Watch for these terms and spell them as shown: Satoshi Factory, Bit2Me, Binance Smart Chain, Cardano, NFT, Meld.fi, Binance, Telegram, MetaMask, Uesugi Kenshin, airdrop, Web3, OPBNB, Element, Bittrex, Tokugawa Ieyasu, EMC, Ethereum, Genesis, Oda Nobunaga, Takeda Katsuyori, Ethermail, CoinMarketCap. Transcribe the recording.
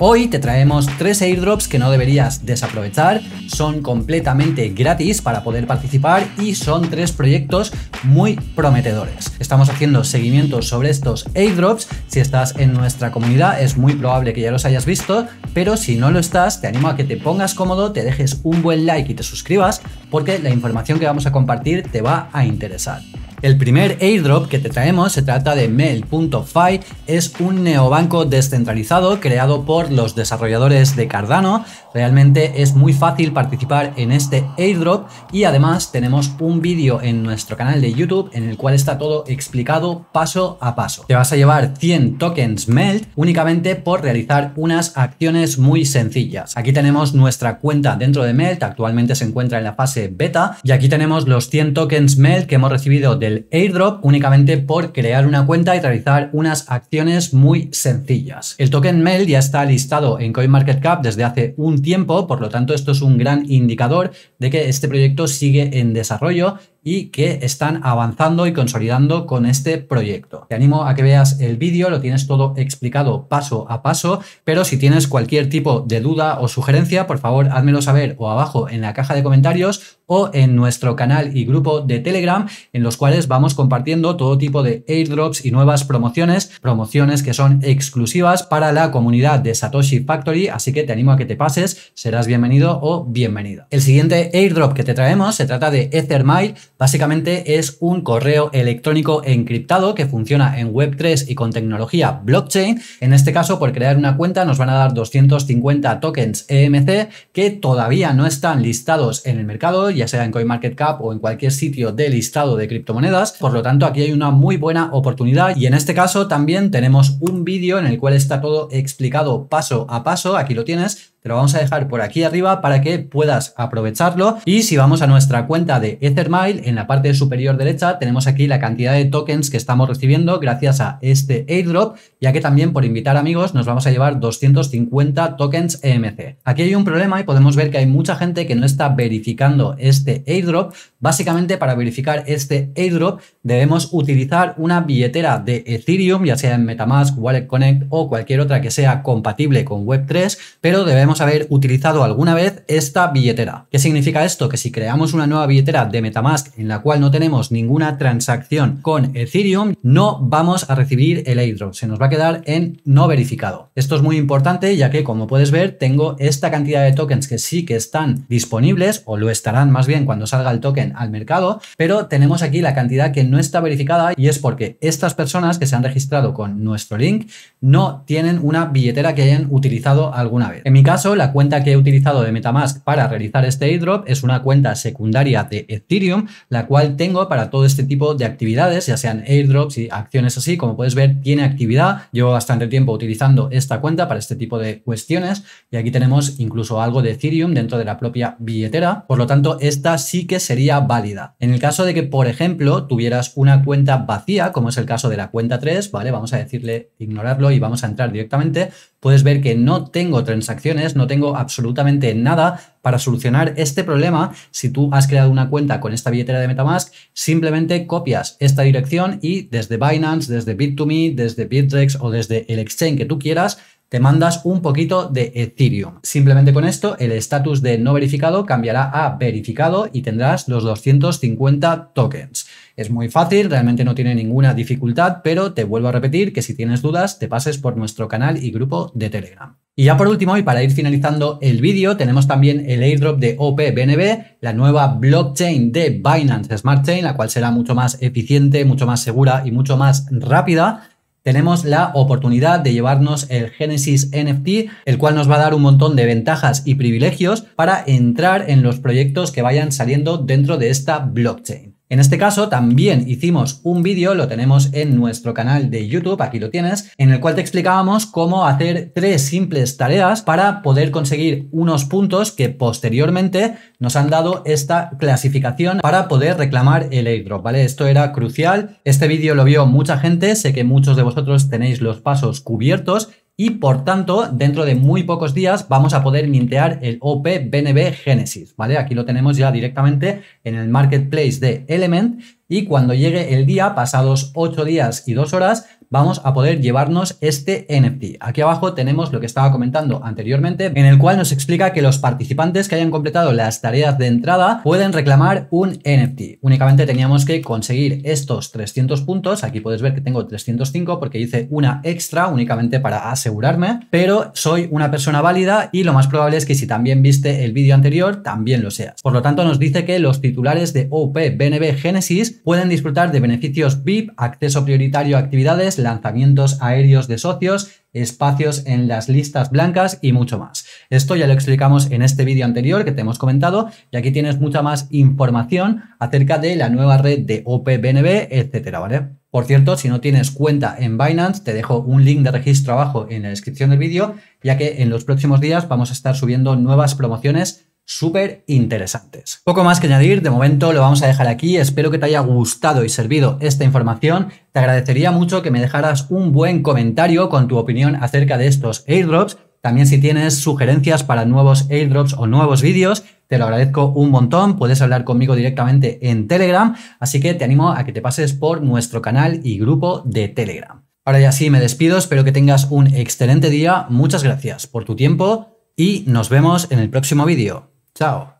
Hoy te traemos 3 airdrops que no deberías desaprovechar, son completamente gratis para poder participar y son 3 proyectos muy prometedores. Estamos haciendo seguimientos sobre estos airdrops, si estás en nuestra comunidad es muy probable que ya los hayas visto, pero si no lo estás te animo a que te pongas cómodo, te dejes un buen like y te suscribas porque la información que vamos a compartir te va a interesar. El primer airdrop que te traemos se trata de Meld.fi, es un neobanco descentralizado creado por los desarrolladores de Cardano. Realmente es muy fácil participar en este airdrop y además tenemos un vídeo en nuestro canal de YouTube en el cual está todo explicado paso a paso. Te vas a llevar 100 tokens Meld únicamente por realizar unas acciones muy sencillas. Aquí tenemos nuestra cuenta dentro de Meld, actualmente se encuentra en la fase beta y aquí tenemos los 100 tokens Meld que hemos recibido de el airdrop únicamente por crear una cuenta y realizar unas acciones muy sencillas. El token Meld ya está listado en CoinMarketCap desde hace un tiempo, por lo tanto esto es un gran indicador de que este proyecto sigue en desarrollo y que están avanzando y consolidando con este proyecto. Te animo a que veas el vídeo, lo tienes todo explicado paso a paso, pero si tienes cualquier tipo de duda o sugerencia, por favor, házmelo saber o abajo en la caja de comentarios o en nuestro canal y grupo de Telegram, en los cuales vamos compartiendo todo tipo de airdrops y nuevas promociones que son exclusivas para la comunidad de Satoshi Factory, así que te animo a que te pases, serás bienvenido o bienvenida. El siguiente airdrop que te traemos se trata de Ethermail. Básicamente es un correo electrónico encriptado que funciona en Web3 y con tecnología blockchain. En este caso, por crear una cuenta nos van a dar 250 tokens EMC que todavía no están listados en el mercado, ya sea en CoinMarketCap o en cualquier sitio de listado de criptomonedas. Por lo tanto, aquí hay una muy buena oportunidad y en este caso también tenemos un vídeo en el cual está todo explicado paso a paso. Aquí lo tienes. Te lo vamos a dejar por aquí arriba para que puedas aprovecharlo y si vamos a nuestra cuenta de Ethermail, en la parte superior derecha tenemos aquí la cantidad de tokens que estamos recibiendo gracias a este airdrop, ya que también por invitar amigos nos vamos a llevar 250 tokens EMC. Aquí hay un problema y podemos ver que hay mucha gente que no está verificando este airdrop. Básicamente para verificar este airdrop debemos utilizar una billetera de Ethereum, ya sea en MetaMask, Wallet Connect o cualquier otra que sea compatible con Web3, pero debemos haber utilizado alguna vez esta billetera. ¿Qué significa esto? Que si creamos una nueva billetera de MetaMask en la cual no tenemos ninguna transacción con Ethereum, no vamos a recibir el airdrop, se nos va a quedar en no verificado. Esto es muy importante ya que, como puedes ver, tengo esta cantidad de tokens que sí que están disponibles o lo estarán más bien cuando salga el token al mercado, pero tenemos aquí la cantidad que no está verificada y es porque estas personas que se han registrado con nuestro link no tienen una billetera que hayan utilizado alguna vez. En mi caso, la cuenta que he utilizado de MetaMask para realizar este airdrop es una cuenta secundaria de Ethereum, la cual tengo para todo este tipo de actividades, ya sean airdrops y acciones así. Como puedes ver, tiene actividad. Llevo bastante tiempo utilizando esta cuenta para este tipo de cuestiones y aquí tenemos incluso algo de Ethereum dentro de la propia billetera. Por lo tanto, esta sí que sería válida. En el caso de que, por ejemplo, tuvieras una cuenta vacía, como es el caso de la cuenta 3, ¿vale? Vamos a decirle ignorarlo y vamos a entrar directamente. Puedes ver que no tengo transacciones, no tengo absolutamente nada para solucionar este problema. Si tú has creado una cuenta con esta billetera de MetaMask, simplemente copias esta dirección y desde Binance, desde Bit2Me, desde Bittrex o desde el exchange que tú quieras, te mandas un poquito de Ethereum. Simplemente con esto el estatus de no verificado cambiará a verificado y tendrás los 250 tokens. Es muy fácil, realmente no tiene ninguna dificultad, pero te vuelvo a repetir que si tienes dudas te pases por nuestro canal y grupo de Telegram. Y ya por último, y para ir finalizando el vídeo, tenemos también el airdrop de OPBNB, la nueva blockchain de Binance Smart Chain, la cual será mucho más eficiente, mucho más segura y mucho más rápida. Tenemos la oportunidad de llevarnos el Genesis NFT, el cual nos va a dar un montón de ventajas y privilegios para entrar en los proyectos que vayan saliendo dentro de esta blockchain. En este caso también hicimos un vídeo, lo tenemos en nuestro canal de YouTube, aquí lo tienes, en el cual te explicábamos cómo hacer 3 simples tareas para poder conseguir unos puntos que posteriormente nos han dado esta clasificación para poder reclamar el airdrop, ¿vale? Esto era crucial, este vídeo lo vio mucha gente, sé que muchos de vosotros tenéis los pasos cubiertos y por tanto dentro de muy pocos días vamos a poder mintear el OPBNB Genesis, ¿vale? Aquí lo tenemos ya directamente en el marketplace de Element y cuando llegue el día, pasados 8 días y 2 horas, vamos a poder llevarnos este NFT. Aquí abajo tenemos lo que estaba comentando anteriormente, en el cual nos explica que los participantes que hayan completado las tareas de entrada pueden reclamar un NFT. Únicamente teníamos que conseguir estos 300 puntos. Aquí puedes ver que tengo 305 porque hice una extra únicamente para asegurarme, pero soy una persona válida y lo más probable es que si también viste el vídeo anterior también lo seas. Por lo tanto, nos dice que los titulares de OPBNB Génesis pueden disfrutar de beneficios VIP, acceso prioritario a actividades, lanzamientos aéreos de socios, espacios en las listas blancas y mucho más. Esto ya lo explicamos en este vídeo anterior que te hemos comentado y aquí tienes mucha más información acerca de la nueva red de OPBNB, etcétera, ¿vale? Por cierto, si no tienes cuenta en Binance, te dejo un link de registro abajo en la descripción del vídeo, ya que en los próximos días vamos a estar subiendo nuevas promociones súper interesantes. Poco más que añadir, de momento lo vamos a dejar aquí. Espero que te haya gustado y servido esta información. Te agradecería mucho que me dejaras un buen comentario con tu opinión acerca de estos airdrops. También si tienes sugerencias para nuevos airdrops o nuevos vídeos, te lo agradezco un montón. Puedes hablar conmigo directamente en Telegram, así que te animo a que te pases por nuestro canal y grupo de Telegram. Ahora ya sí me despido, espero que tengas un excelente día. Muchas gracias por tu tiempo y nos vemos en el próximo vídeo. Chao.